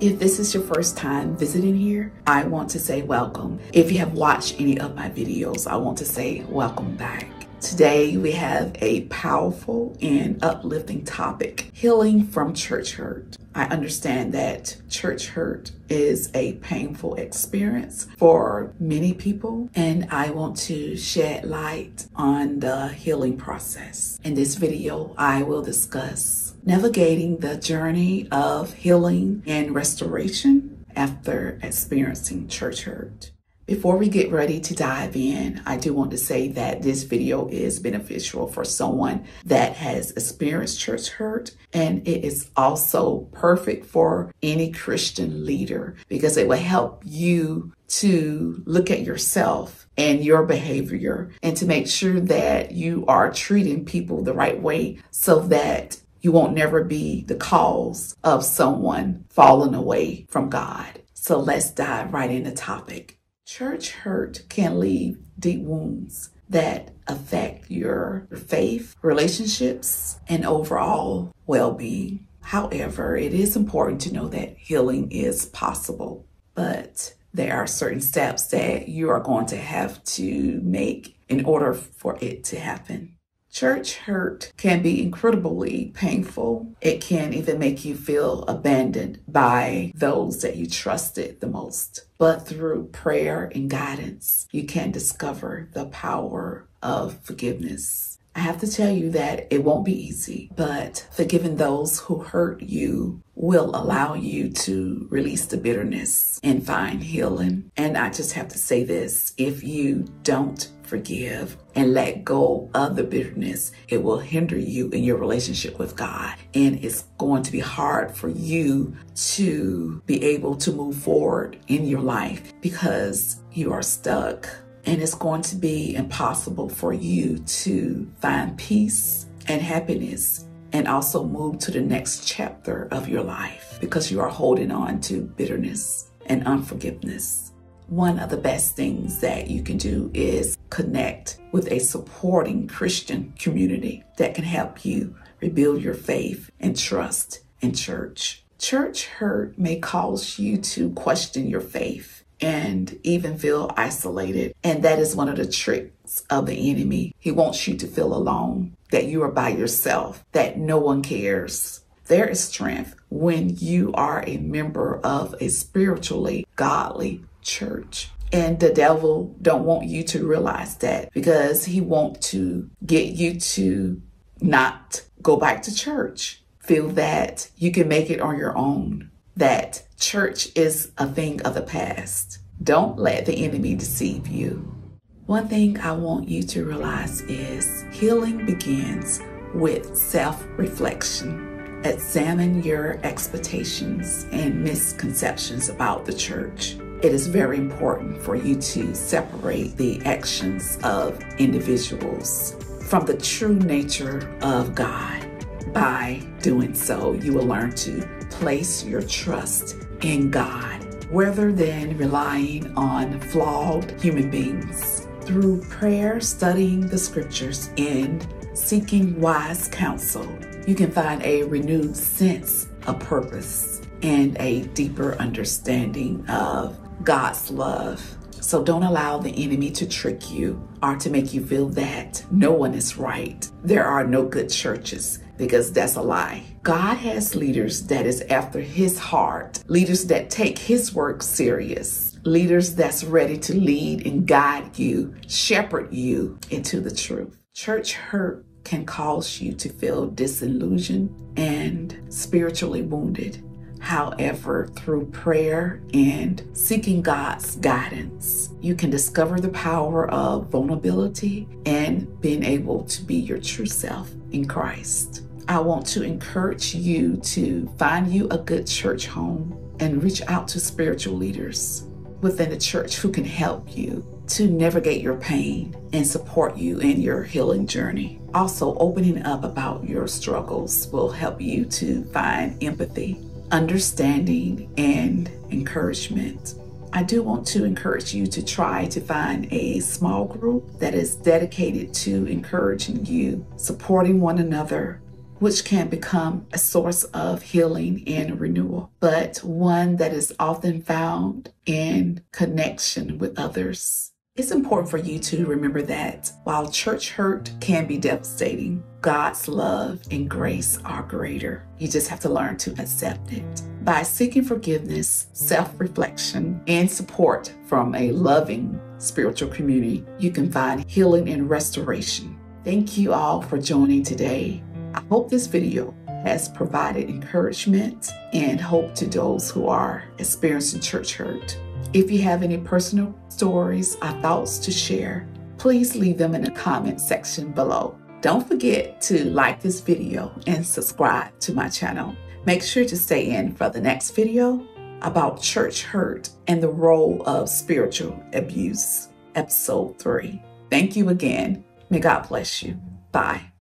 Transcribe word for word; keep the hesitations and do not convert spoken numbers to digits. If this is your first time visiting here, I want to say welcome. If you have watched any of my videos, I want to say welcome back. Today we have a powerful and uplifting topic, healing from church hurt. I understand that church hurt is a painful experience for many people, and I want to shed light on the healing process. In this video, I will discuss navigating the journey of healing and restoration after experiencing church hurt. Before we get ready to dive in, I do want to say that this video is beneficial for someone that has experienced church hurt, and it is also perfect for any Christian leader because it will help you to look at yourself and your behavior and to make sure that you are treating people the right way so that you won't never be the cause of someone falling away from God. So let's dive right into the topic. Church hurt can leave deep wounds that affect your faith, relationships, and overall well-being. However, it is important to know that healing is possible, but there are certain steps that you are going to have to make in order for it to happen. Church hurt can be incredibly painful. It can even make you feel abandoned by those that you trusted the most. But through prayer and guidance, you can discover the power of forgiveness. I have to tell you that it won't be easy, but forgiving those who hurt you will allow you to release the bitterness and find healing. And I just have to say this, if you don't forgive and let go of the bitterness, it will hinder you in your relationship with God. And it's going to be hard for you to be able to move forward in your life because you are stuck. And it's going to be impossible for you to find peace and happiness and also move to the next chapter of your life because you are holding on to bitterness and unforgiveness. One of the best things that you can do is connect with a supporting Christian community that can help you rebuild your faith and trust in church. Church hurt may cause you to question your faith and even feel isolated. And that is one of the tricks of the enemy. He wants you to feel alone, that you are by yourself, that no one cares. There is strength when you are a member of a spiritually godly church. And the devil don't want you to realize that because he wants to get you to not go back to church. Feel that you can make it on your own, that church is a thing of the past. Don't let the enemy deceive you. One thing I want you to realize is healing begins with self-reflection. Examine your expectations and misconceptions about the church. It is very important for you to separate the actions of individuals from the true nature of God. By doing so, you will learn to place your trust in God rather than relying on flawed human beings. Through prayer, studying the scriptures, and seeking wise counsel, you can find a renewed sense of purpose and a deeper understanding of God's love. So don't allow the enemy to trick you or to make you feel that no one is right. There are no good churches, because that's a lie. God has leaders that is after his heart, leaders that take his work serious, leaders that's ready to lead and guide you, shepherd you into the truth. Church hurt can cause you to feel disillusioned and spiritually wounded. However, through prayer and seeking God's guidance, you can discover the power of vulnerability and being able to be your true self in Christ. I want to encourage you to find you a good church home and reach out to spiritual leaders within the church who can help you to navigate your pain and support you in your healing journey. Also, opening up about your struggles will help you to find empathy, understanding, and encouragement. I do want to encourage you to try to find a small group that is dedicated to encouraging you, supporting one another, which can become a source of healing and renewal, but one that is often found in connection with others. It's important for you to remember that while church hurt can be devastating, God's love and grace are greater. You just have to learn to accept it. By seeking forgiveness, self-reflection, and support from a loving spiritual community, you can find healing and restoration. Thank you all for joining today. I hope this video has provided encouragement and hope to those who are experiencing church hurt. If you have any personal stories or thoughts to share, please leave them in the comment section below. Don't forget to like this video and subscribe to my channel. Make sure to stay in for the next video about church hurt and the role of spiritual abuse, episode three. Thank you again. May God bless you. Bye.